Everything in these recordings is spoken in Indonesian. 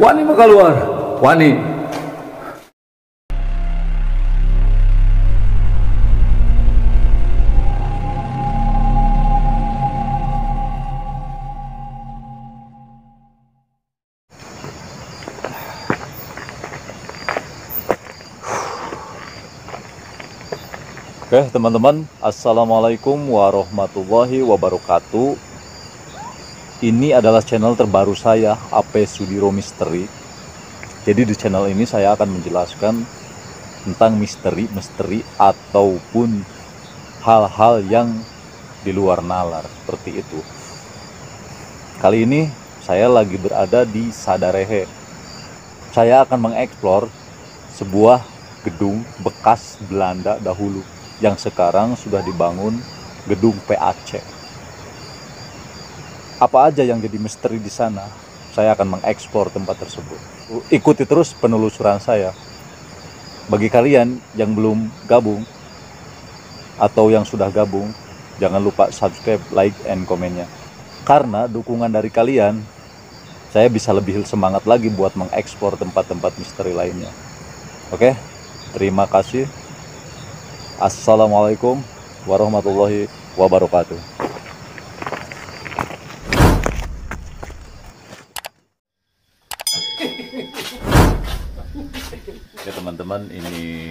Wani mah keluar, wani. Oke teman-teman, assalamualaikum warahmatullahi wabarakatuh. Ini adalah channel terbaru saya, Apesudiro Misteri. Jadi di channel ini saya akan menjelaskan tentang misteri-misteri ataupun hal-hal yang di luar nalar seperti itu. Kali ini saya lagi berada di Sadarehe. Saya akan mengeksplor sebuah gedung bekas Belanda dahulu yang sekarang sudah dibangun gedung PAC. Apa aja yang jadi misteri di sana, saya akan mengeksplor tempat tersebut. Ikuti terus penelusuran saya. Bagi kalian yang belum gabung atau yang sudah gabung, jangan lupa subscribe, like, and komennya. Karena dukungan dari kalian, saya bisa lebih semangat lagi buat mengeksplor tempat-tempat misteri lainnya. Oke, terima kasih. Assalamualaikum warahmatullahi wabarakatuh. Ya teman-teman, ini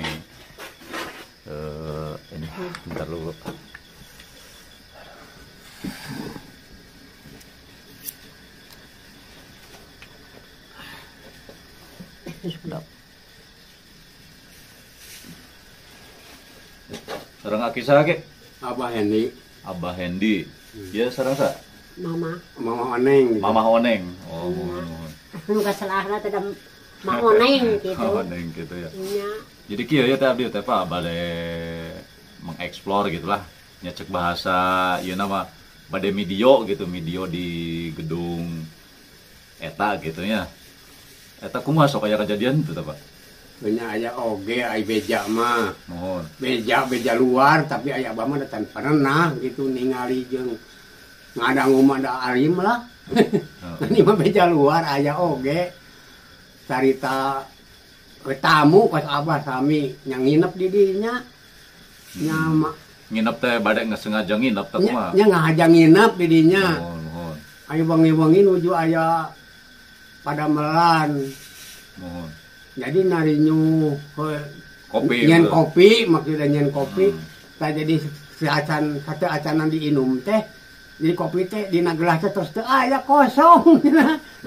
bentar dulu. Sarang aki saya ke? Abah Hendy. Abah Hendy. Ya sarang sa? Mama. Mama Oneng. Mama Oneng. Oh. Muka selahna teh Mama Oneng gitu. Mama Oneng gitu ya. Iya. Jadi kieu ya teh abdi teh Pak bade mengeksplor gitulah, nyecek bahasa ieu nama bade midio gitu, midio di gedung eta gitu nya. Eta kumaha sok aya kejadian tuh teh Pak? Banyak aja oge, ay beja mah, beja luar, tapi ayah abah mah datang pernah gitu ningali jeng ngadang-ngumada alim lah. Ini mah beja luar, ayah oge, carita tamu pas abah sami yang nginep di dinya, nyama. Nginep teh badai nggak sengaja nginep tak mah? Nya nggak aja nginep di dinya. Ayah bangi-bangi nuju ayah pada melan. Jadi narinyu kopi, nyen kopi, maksudnya nyen kopi. Nah jadi satu acanan diinum teh, jadi kopi teh di gelasnya terus teh ayah kosong.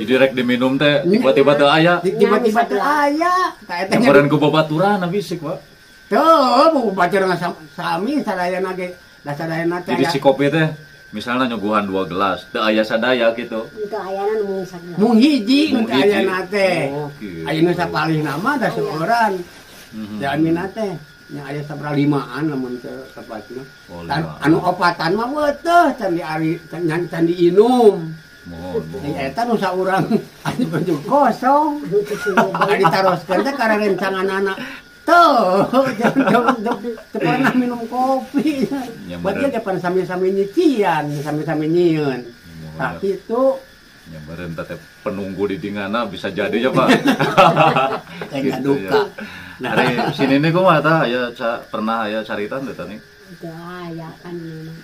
Jadi rek diminum teh, tiba-tiba teh ayah. Tiba-tiba teh ayah. Kemarin ku babaturan habis sih pak. Tuh, bu pacar nggak sami sadaya nage, sadaya nate. Jadi si kopi teh, misalnya nyuguhan 2 gelas, teh ayah sadaya gitu. Itu ayahnya mung hiji, untuk ayah nate. Ayahnya sapalih nama, ada seorang. Jamin nate, yang ayah sabra 5-an, namun sepatnya. Anu opatan mah betul, candi inum. Ini itu nusa orang, ayah baju kosong. Ayah ditaroskan, itu karena rencangan anak. Tuh, jangan pernah minum kopi. Buatnya jangan sambil-sambil nyician, sambil-sambil nyiun. Tapi itu yang berentah penunggu di dingana bisa jadi ya pak. Kayak duka. Dari sini nih gue mata ya pernah ya caritan tuh tadi. Udah ya kan.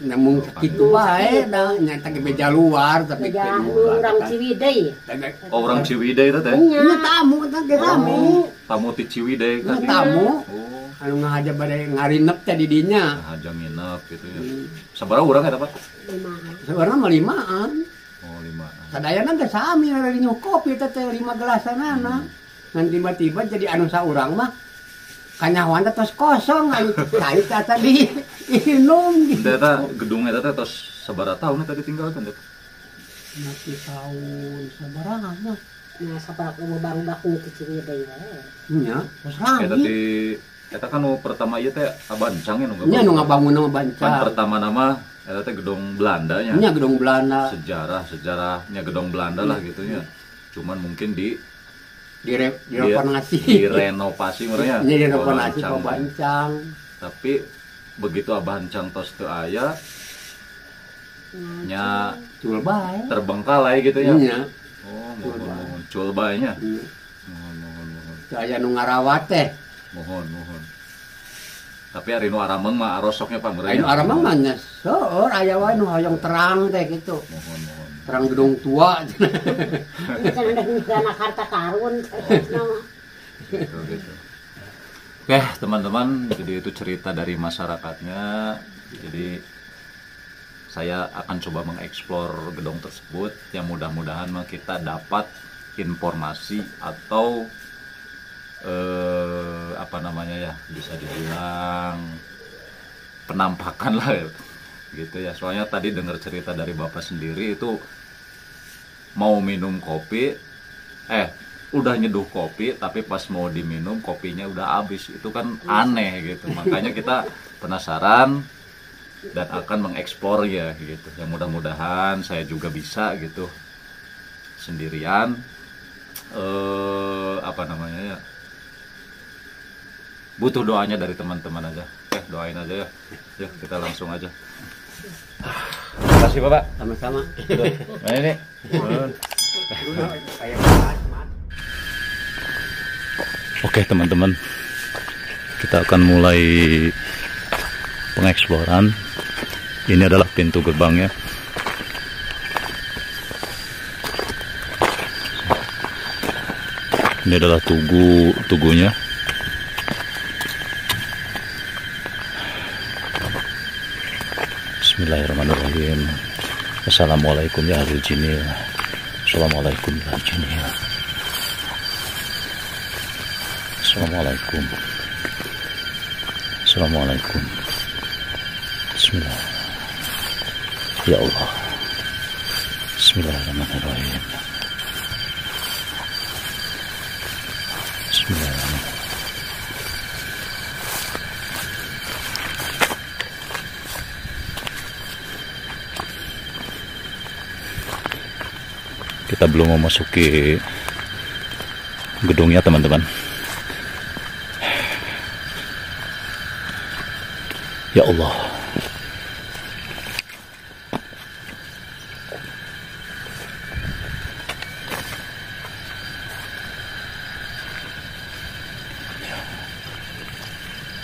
Namun gitu bae, nyata ke beja luar tapi orang Ciwidey. Oh orang Ciwidey itu teh. Ini tamu teh tamu. Tamu di Ciwidey kan. Tamu. Anu ngahaja badai ngarinep teh di dinya. Ngahaja nginep gitu ya. Sabaraha urang eta Pak? 5-an. Sabaraha mah 5-an. Oh 5-an. Sadayana teh sami rada nyuh kopi teh 5 gelasanana. Ngan tiba-tiba jadi anu saurang mah kanyawan teh tos kosong anu cai teh tadi inum gitu. Eta gedung eta teh tos sabaraha taun eta ditinggalkeun teh? 5 tahun sabaraha mah. Nah sabaraha ubah-ubah ku ti Ciwidey wae. Nya, tos rame. Eta ti kita kan pertama iya teh Abah Encang ya nu ngabangun Abah Encang. Pertama nama eta teh gedung Belanda nya. Nya gedung Belanda. Sejarahnya gedung Belanda lah gitu nya. Cuman mungkin direnovasi merenya. Nya direnovasi Abah Encang. Tapi begitu Abah Encang tos teu aya nya terbengkalai gitu nya. Oh, mohon. muncul banyak. Mohon. Saya nungarawat teh. Mohon. Tapi hari nu arameng mah arosoknya pamreu. Hari nu arameng mah nya seueur aya wae nu hoyong terang teh gitu. Mohon. Terang gedung tua. Karena harta karun. Gitu. Oke, teman-teman, jadi itu cerita dari masyarakatnya. Jadi saya akan coba mengeksplor gedung tersebut, yang mudah-mudahan kita dapat informasi atau bisa dibilang penampakan lah gitu ya. Soalnya tadi dengar cerita dari Bapak sendiri itu mau minum kopi, udah nyeduh kopi tapi pas mau diminum kopinya udah habis. Itu kan aneh gitu. Makanya kita penasaran dan akan mengeksplor ya gitu. Yang mudah-mudahan saya juga bisa gitu sendirian butuh doanya dari teman-teman aja. Doain aja ya. Yuk kita langsung aja. Terima kasih Bapak. Sama-sama. Mana ini? Oke teman-teman. Kita akan mulai pengeksploran. Ini adalah pintu gerbangnya. Ini adalah tugunya. Bismillahirrahmanirrahim. Assalamualaikum ya ahlul jinil. Assalamualaikum ya ahlul jinil. Assalamualaikum. Assalamualaikum. Bismillah. Ya Allah. Bismillahirrahmanirrahim. Bismillahirrahmanirrahim. Kita belum memasuki gedungnya teman-teman. Ya Allah.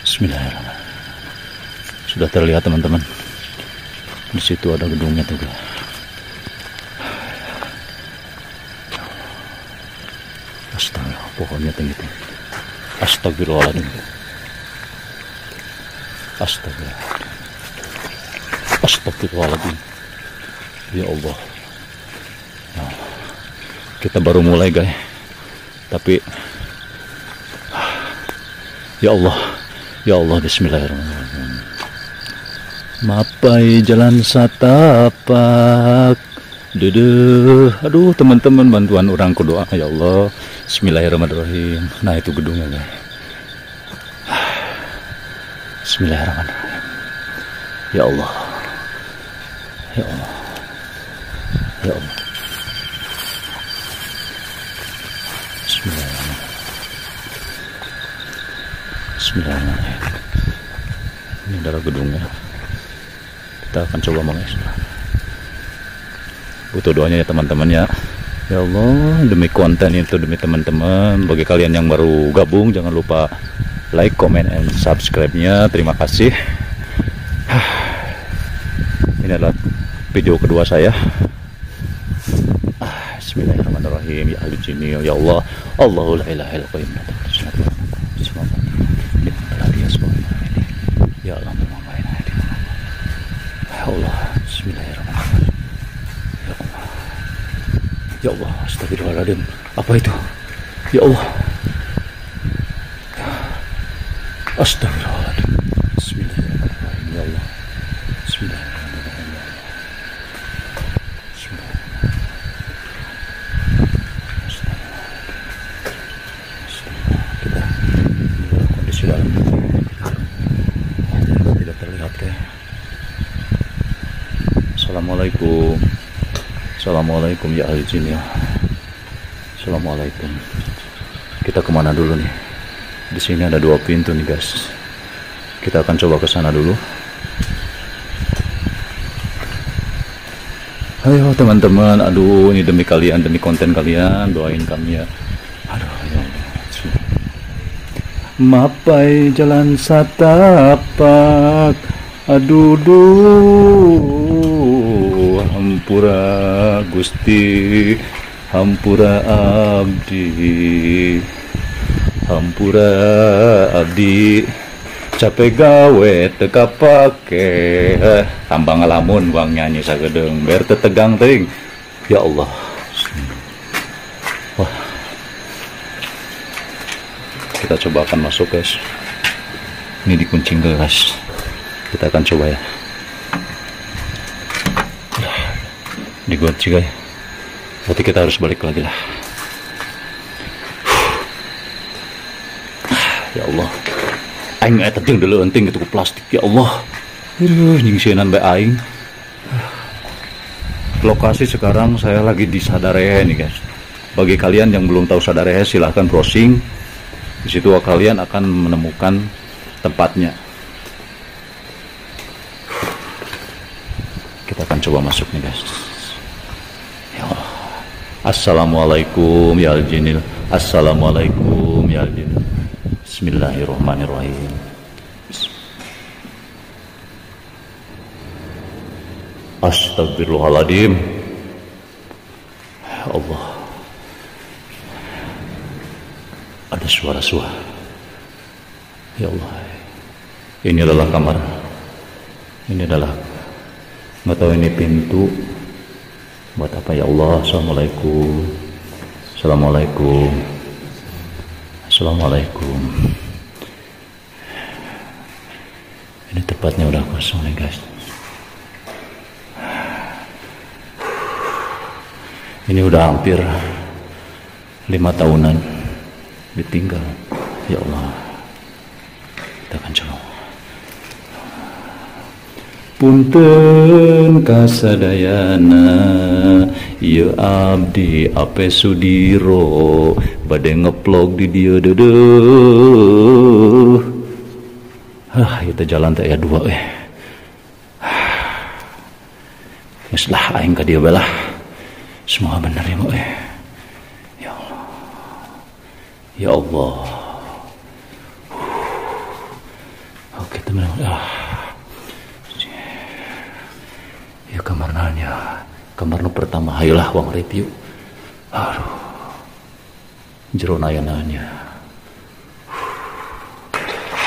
Bismillahirrahmanirrahim. Sudah terlihat teman-teman. Di situ ada gedungnya juga. Astaga, pohonnya tinggi-tinggi. Astagfirullahaladzim. Astagfirullahaladzim. Ya Allah. Nah, kita baru mulai guys. Tapi Ya Allah, bismillahirrahmanirrahim. Mapai jalan satapak. Duduh. Aduh, teman-teman, bantuan orang kudoa. Ya Allah, bismillahirrahmanirrahim. Nah, itu gedungnya, guys. Bismillahirrahmanirrahim. Ya Allah. Bismillahirrahmanirrahim. Ini adalah gedungnya. Kita akan coba mengeksplor. Butuh doanya ya teman-teman ya. Ya Allah, demi konten itu, demi teman-teman. Bagi kalian yang baru gabung, jangan lupa like, comment, and subscribe-nya. Terima kasih. Ini adalah video kedua saya. Bismillahirrahmanirrahim. Ya ahlul jinni, ya Allah. Allahul ilaha illa qayyum. Ya Allah, bismillahirrahmanirrahim. Ya Allah, astagfirullahaladzim. Apa itu? Ya Allah. Astagfirullahaladzim. Bismillahirrahmanirrahim. Ya Allah. Bismillahirrahmanirrahim. Ya Allah. Assalamualaikum ya ahli jinni. Assalamualaikum. Kita kemana dulu nih? Di sini ada dua pintu nih guys. Kita akan coba ke sana dulu. Ayo teman-teman, aduh ini demi kalian, demi konten kalian, doain kami ya. Aduh ya Allah. Mapai jalan satapak, aduh duh, hampura Gusti, hampura abdi, hampura abdi. Capek gawe teka pake, tambah ngelamun bang nyanyi sagedeng biar tetegang ting. Ya Allah. Wah. Kita coba akan masuk guys. Ini dikuncing guys. Kita akan coba ya. Digunci guys. Berarti kita harus balik lagi lah. Ya Allah. Aing terjun dulu enting gitu plastik ya Allah. Aduh nyingsinan bae aing. Lokasi sekarang saya lagi di Sadarehe nih guys. Bagi kalian yang belum tahu Sadarehe silahkan browsing. Di situ kalian akan menemukan tempatnya. Kita akan coba masuk nih guys. Ya Allah. Assalamualaikum ya aljinil. Assalamualaikum ya aljinil. Bismillahirrahmanirrahim. Astagfirullahaladzim. Ya Allah. Ada suara-suara. Ya Allah. Ini adalah kamar. Ini adalah, nggak tahu ini pintu buat apa ya Allah. Assalamualaikum. Assalamualaikum. Assalamualaikum. Ini tempatnya udah kosong nih guys. Ini udah hampir 5 tahunan ditinggal. Ya Allah. Kita akan coba. Punten kasadayana, ya abdi Apesudiro badai ngeplog di dia deduh. Hah, kita jalan tak ya dua Mislah aing ka dia belah. Semua benar ya moe. Ya Allah. Ya Allah. Oke teman-teman. Ya kamarnya. Kamarnya pertama hayalah wang review. Aduh. Jeronayananya.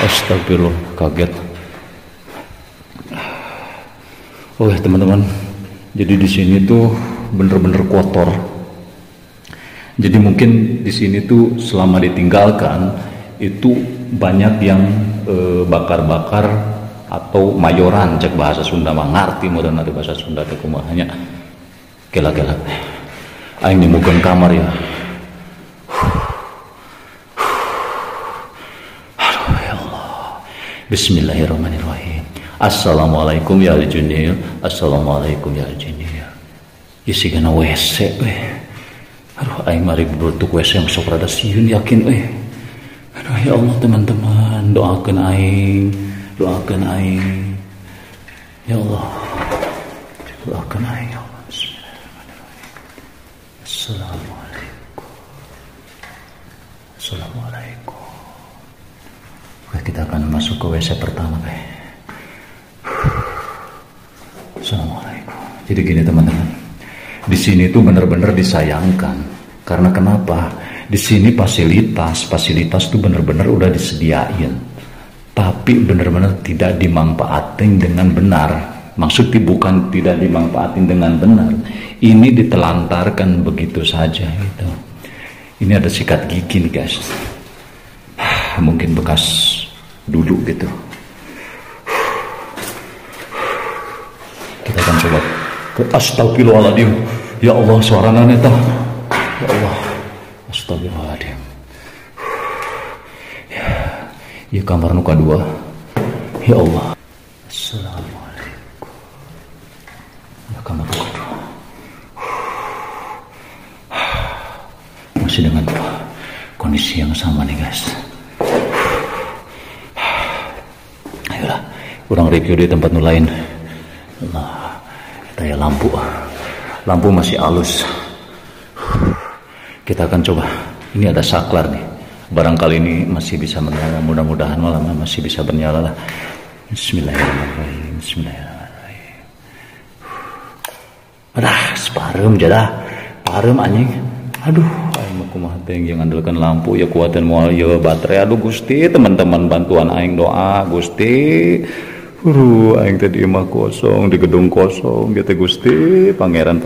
Astagfirullah, kaget. Oh teman-teman, jadi di sini tuh bener-bener kotor. Jadi mungkin di sini tuh selama ditinggalkan itu banyak yang bakar-bakar atau mayoran cek bahasa Sunda mah ngarti modern ada bahasa Sunda teh kumaha nya. Gela-gela. Aing nyemukeun kamar ya. Bismillahirrahmanirrahim. Assalamualaikum ya aljunil. Assalamualaikum ya aljunil. Isi kena WC weh. Aduh aing mari butuh WC masuk rada sieun yakin weh. Aduh ya Allah teman-teman, doakeun aing, doakeun aing. Ya Allah. Doakeun aing ya Allah. Bismillahirrahmanirrahim. Assalamualaikum. Assalamualaikum. Kita akan masuk ke WC pertama guys. Assalamualaikum. Jadi gini teman-teman, di sini tuh bener-bener disayangkan. Karena kenapa? Di sini fasilitas tuh bener-bener udah disediain, tapi bener-bener tidak dimanfaatin dengan benar. Maksudnya bukan tidak dimanfaatin dengan benar, ini ditelantarkan begitu saja gitu. Ini ada sikat gigi nih guys. Mungkin bekas dulu gitu. Kita akan coba ke astagfirullahaladzim. Ya Allah suara naneta. Ya Allah. Astagfirullahaladzim. Ya, ya kamar nuka dua. Ya Allah. Assalamualaikum. Ya kamar nuka dua. Masih dengan kondisi yang sama nih guys. Kurang review di tempat lain. Nah, kita ya lampu. Lampu masih halus. Kita akan coba. Ini ada saklar nih. Barangkali ini masih bisa menyala. Mudah-mudahan malam masih bisa bernyala lah. Bismillahirrahmanirrahim. Bismillahirrahmanirrahim. Adah, separum jadah. Parum anjing. Aduh, aing kumaha teh ngandalkeun lampu ya kuatan moal ieu baterai. Aduh Gusti, teman-teman bantuan aing doa, Gusti. Aing teh di imah kosong, di gedung kosong, gitu Gusti, pangeran.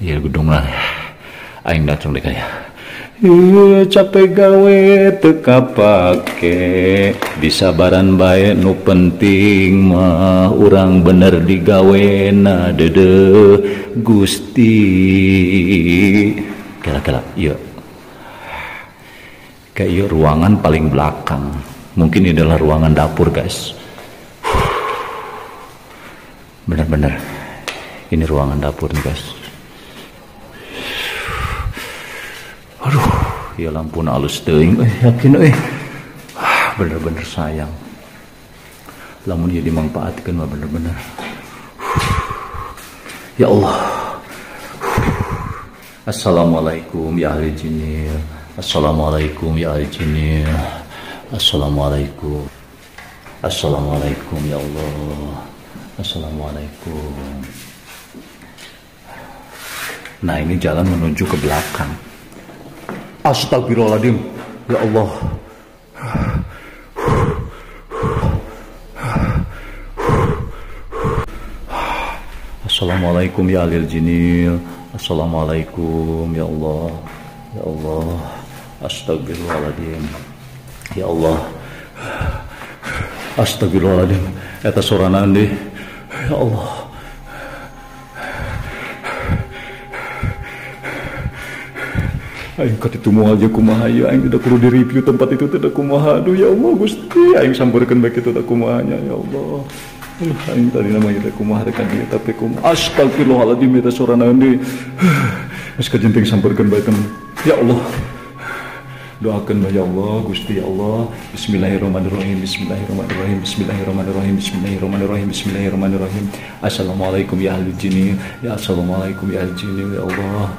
Iya gedung lah. Aing datang deh kayak. Iya capek gawe teka pake disabaran bae nu penting mah urang bener digawe na dede Gusti kira-kira iya kayak ruangan paling belakang mungkin ini adalah ruangan dapur guys bener-bener ini ruangan dapur nih guys. Aduh, ya lampu halus teuing, yakin euy. Ah, bener-bener sayang. Lamun ieu dimanfaatkeun mah bener-bener. Ya Allah. Assalamualaikum ya ahli jinir. Assalamualaikum ya ahli jinir. Assalamualaikum. Assalamualaikum ya Allah. Assalamualaikum. Nah, ini jalan menuju ke belakang. Astagfirullahaladzim. Ya Allah. Assalamualaikum ya alil jinil. Assalamualaikum ya Allah. Ya Allah. Astagfirullahaladzim. Ya Allah. Astagfirullahaladzim. Eta sorana andi. Ya Allah. Aing kati tumuh aja kumaha ieu aing tidak perlu direview tempat itu tidak kumaha aduh ya Allah Gusti aing sambarkeun bae kitu tak kumahanya ya Allah aing tadi nama ieu kumaha rek ieu tapi kumaha astagfirullahaladzim eta sorana deui geus kajenting sambarkeun bae ya Allah doakeun bae ya Allah Gusti ya Allah bismillahirrahmanirrahim bismillahirrahmanirrahim bismillahirrahmanirrahim bismillahirrahmanirrahim bismillahirrahmanirrahim assalamualaikum ya ahli jinni ya assalamualaikum ya ahli jinni ya Allah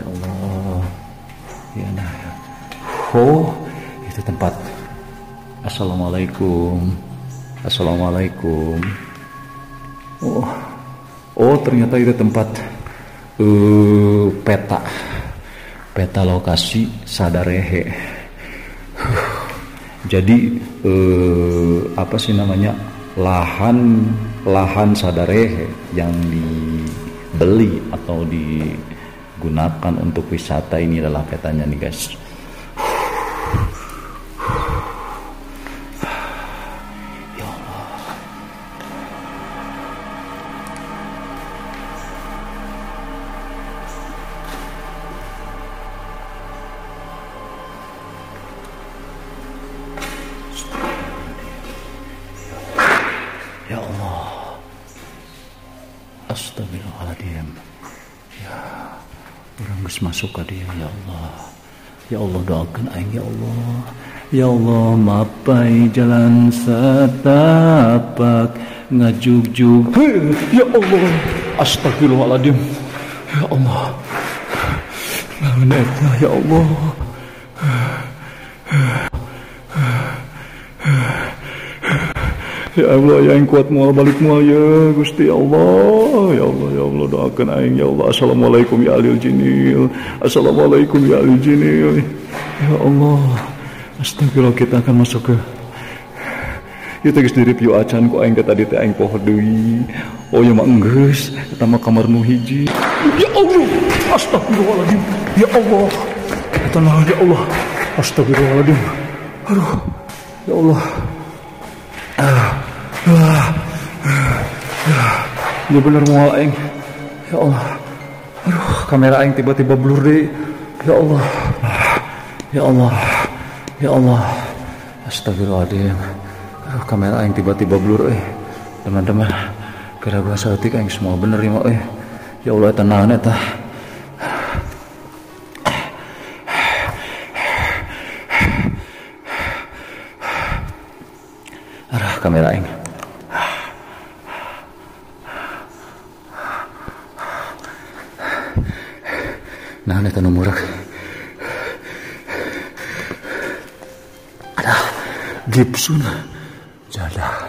ya Allah ya nah oh itu tempat assalamualaikum assalamualaikum oh oh ternyata itu tempat peta lokasi Sadarehe jadi apa sih namanya lahan Sadarehe yang dibeli atau di gunakan untuk wisata ini adalah petanya nih guys. Ya Allah. Ya Allah. Astagfirullahaladzim. Ya. Orang harus masuk ke dia, ya Allah. Ya Allah doakan aing, ya Allah. Ya Allah mapai jalan setapak ngajuk-juk. Ya Allah. Astagfirullahaladzim. Ya Allah. Ya Allah. Ya Allah, ya yang kuat mual balik mual ya Gusti ya Allah, ya Allah, ya Allah doakan aing ya Allah. Assalamualaikum ya alil jinil. Assalamualaikum ya alil jinil. Ya Allah. Astagfirullah kita akan masuk ke. Ieu teh geus direview acan ku aing tadi teh aing poho deui. Oh ya mah enggeus, eta mah kamar nu hiji. Ya Allah. Astagfirullahaladzim. Ya Allah. Eta naon ya Allah. Astagfirullahaladzim. Aduh. Ya Allah. Dia bener mual aing. Ya Allah. Aduh, kamera aing tiba-tiba blur deh. Ya Allah. Ya Allah. Ya Allah. Astagfirullahaladzim. Aduh, kamera aing tiba-tiba blur eh. Teman-teman, gara-gara seutik aing semua bener ya, eh. Ya Allah eta naon eta. Kamera aing. Mana tanah murah? Ada gipsun, jadah.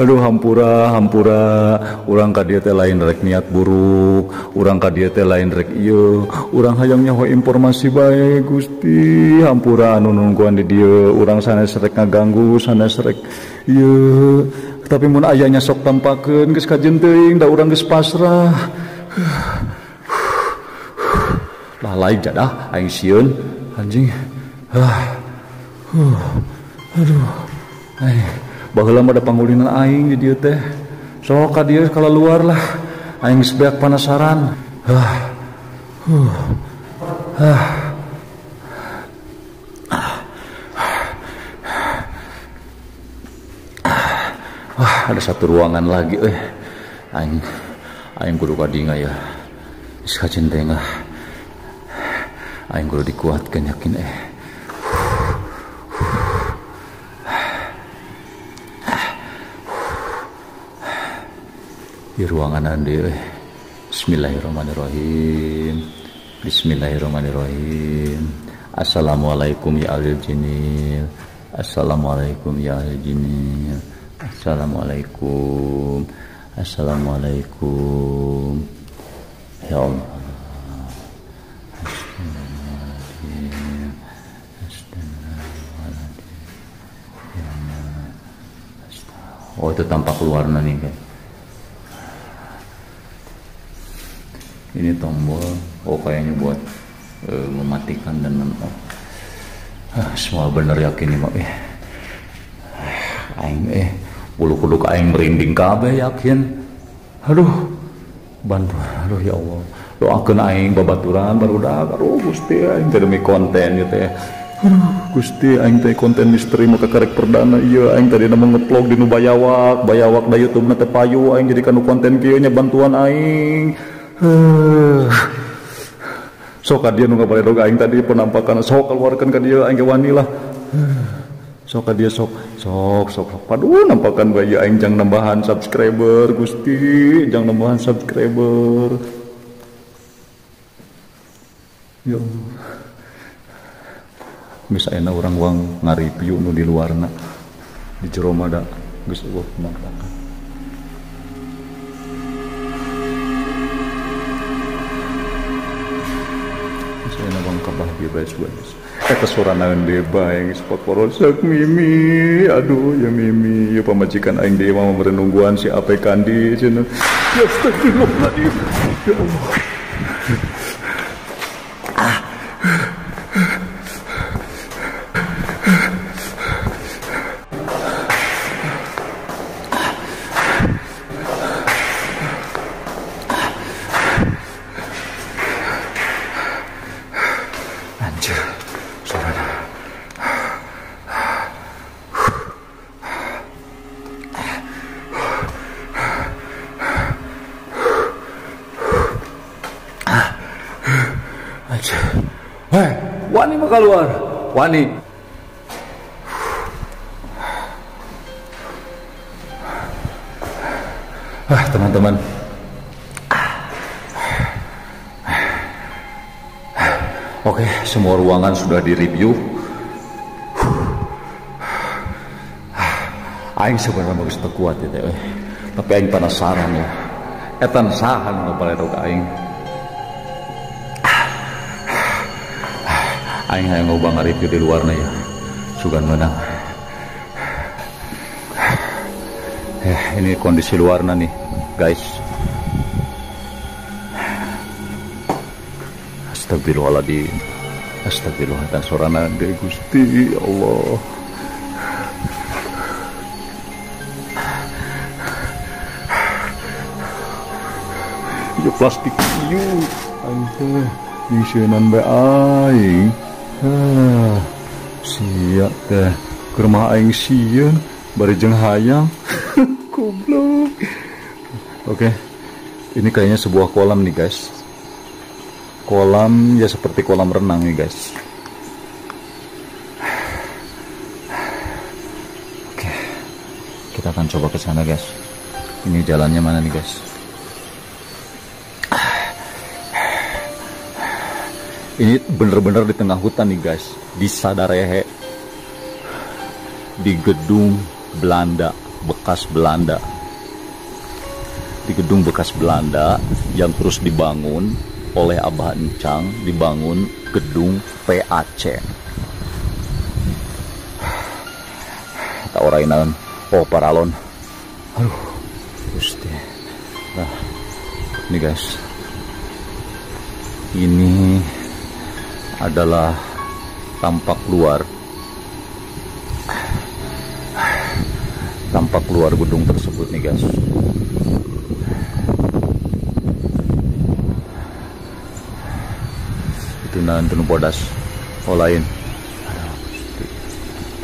Aduh hampura, hampura. Urang kadia teh lain rek niat buruk. Urang kadia teh lain rek ieu. Urang hayang nyaho informasi bae Gusti. Hampura anu nungguan di dieu. Urang sanes rek ngaganggu, sanes rek ieu. Tapi mun ayahnya sok tampakeun geus kajen teuing, da urang geus pasrah. Lah lain jadah aing sieun anjing. Aduh. Ai baheula mah da pangulinan aing di dieu teh. Sok ka dieu kalau luar lah. Aing geus beak panasaran. Ada satu ruangan lagi, aing kudu kadinga ya, iskajen tengah, aing kudu dikuatkan yakin di ruangan ande, Bismillahirrahmanirrahim, Assalamualaikum ya ahlil jinil, Assalamualaikum ya ahlil jinil. Assalamualaikum. Ya Allah. Oh itu tampak luarnya nih guys. Ini tombol. Oh kayaknya buat mematikan dan menolak. Semua benar yakin nih mak ya. Aing bulu-bulu aing merinding kabeh yakin. Aduh. Bantu. Aduh ya Allah. Doakeun aing babaturan barudak. Aduh Gusti aing teh demi konten ieu teh. Aduh Gusti aing teh konten misteri maka karek perdana ieu aing tadi na ngeplog di nu bayawak. Bayawak da YouTube-na teh payu aing jadi kanu konten kieu nya bantuan aing. Sok ka dieu nu ngabaredoga aing tadi penampakan sok keluarkeun ka dieu aing ge wani lah. Sok padu nampakan bayi aing jang nambahan subscriber Gusti jang nambahan subscriber yo misalnya orang uang ngareview nu di luarna di jero mah da geus eueuh nampakan misalnya uang kabah bebas kesuranaan deba yang spot porosek mimi, aduh ya mimi, ya pemajikan aing dia mau merenungguan si Ape Kandi, cina, ya astagfirullahaladzim, ya Allah, keluar wani teman-teman oke, semua ruangan sudah direview. Aing sebenarnya bagus terkuat ya teh, tapi aing penasaran ya etan sahan ngabaledog aing. Aing hayang ngobang ngareview di luarna ya. Sugan menang. Ini kondisi luarna nih, guys. Astagfirullahaladzim. Astagfirullahaladzim. Sorana de Gusti ya Allah. Ya plastik yuk. Aduh. Disieunan bae aing. Sia teh ke rumah aing sieun bari jeung hayang. Goblok. Oke. Ini kayaknya sebuah kolam nih, guys. Kolam ya seperti kolam renang nih, guys. Oke. Kita akan coba ke sana, guys. Ini jalannya mana nih, guys? Ini bener-bener di tengah hutan nih guys, di Sadarehe, di gedung Belanda, bekas Belanda, di gedung bekas Belanda yang terus dibangun oleh Abah Encang, dibangun gedung PAC. Tak orainan, oh paralon, aduh, gusti. Nah, ini guys, ini adalah tampak luar gedung tersebut nih guys. Itu nanti bodas olain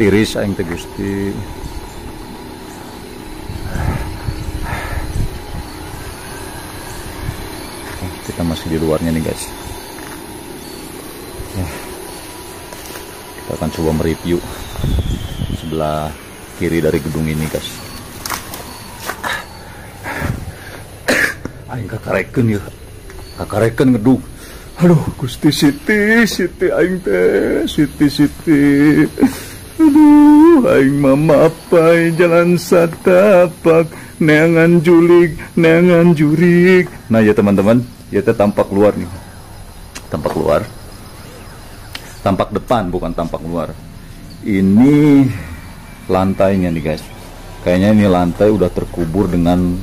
tiris aing teh gusti. Kita masih di luarnya nih guys. Kita akan coba mereview sebelah kiri dari gedung ini guys. Aing kakareken ya, kakareken gedung. Aduh gusti, siti aing teh, siti. Aduh aing mama apa jalan satapak neangan jurik. Nah ya teman-teman, ya teh tampak luar nih. Tampak luar. Tampak depan bukan tampak luar. Ini lantainya nih guys, kayaknya ini lantai udah terkubur dengan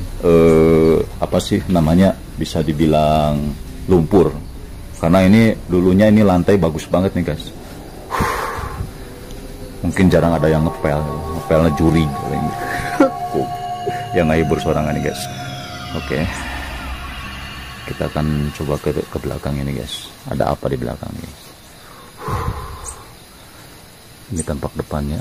apa sih namanya, bisa dibilang lumpur, karena ini dulunya ini lantai bagus banget nih guys. Mungkin jarang ada yang ngepelnya juri yang ngehibur sorangan nih guys. Oke. Kita akan coba ke belakang ini guys, ada apa di belakang nih. Ini tampak depannya.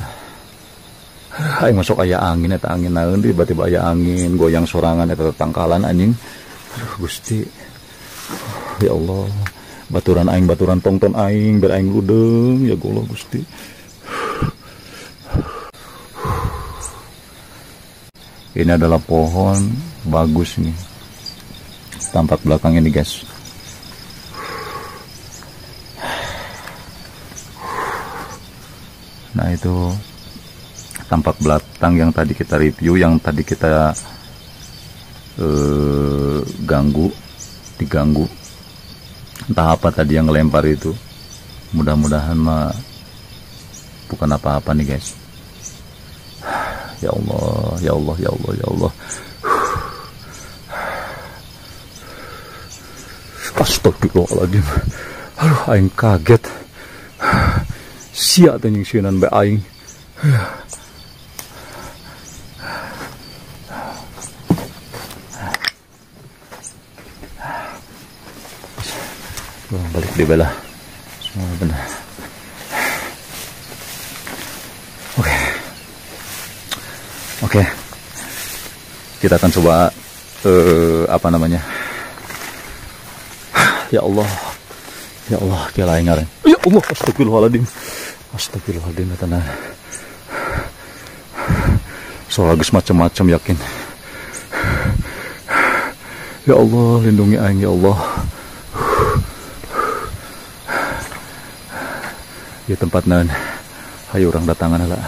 Hai masuk aya angin, eta angin naon tiba-tiba aya angin goyang sorangan eta tangkalan anjing. Aduh gusti. Ya Allah, baturan tongton aing beraing ludeng ya Allah gusti. Ini adalah pohon bagus nih. Tampak belakang ini guys. Nah itu tampak belakang yang tadi kita review, yang tadi kita diganggu entah apa tadi yang ngelempar itu. Mudah-mudahan mah bukan apa-apa nih guys. Ya Allah, ya Allah, ya Allah, ya Allah. Astagfirullahaladzim. Aduh aing kaget. Sia teh nyingsinan bae aing. Balik di bawah. Semua benar. Oke. Kita akan coba apa namanya? Ya Allah. Ya Allah, kelain ngareng. Ya Allah, astagfirullahaladzim. Astagfirullahaladzim tanah. Soal geus macam-macam yakin. Ya Allah, lindungi aing ya Allah. Di tempat naon hayu orang datangan lah.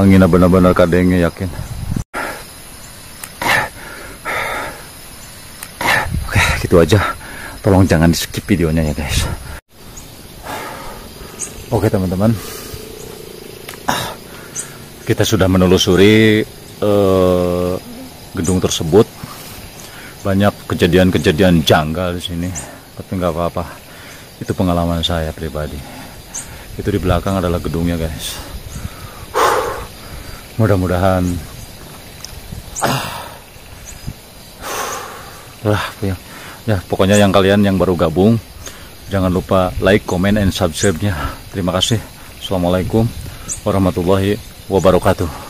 Anginnya benar-benar kadengnya yakin. Oke, gitu aja. Tolong jangan di skip videonya ya guys. Oke teman-teman, kita sudah menelusuri gedung tersebut. Banyak kejadian-kejadian janggal di sini, tapi nggak apa-apa. Itu pengalaman saya pribadi. Itu di belakang adalah gedungnya, guys. Mudah-mudahan ya, pokoknya yang kalian yang baru gabung, jangan lupa like, comment, and subscribe-nya. Terima kasih. Assalamualaikum warahmatullahi wabarakatuh.